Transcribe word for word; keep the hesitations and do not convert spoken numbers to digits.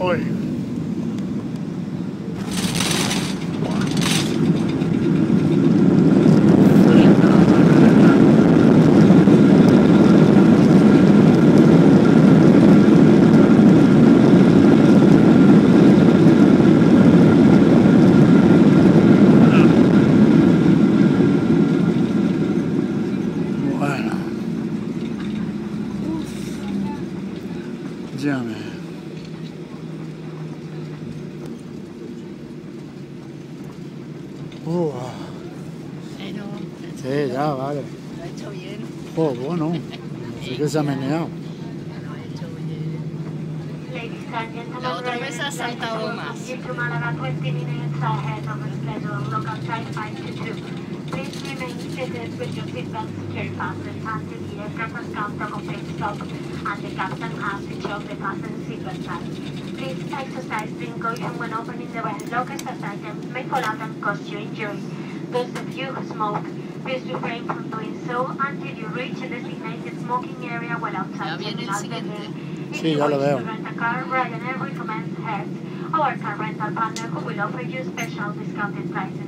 Oi. Uh, sí, ya, vale. Lo ha hecho bien. Oh, bueno. Sí que se ha meneado. La otra vez ha saltado más. Please exercise precaution when opening the van. Lockers as items may fall out and cause you injury. Those of you who smoke, please refrain from doing so until you reach a designated smoking area while outside. Yeah, if sí, you want to rent a car, Ryanair recommends Hertz, our car rental partner, who will offer you special discounted prices.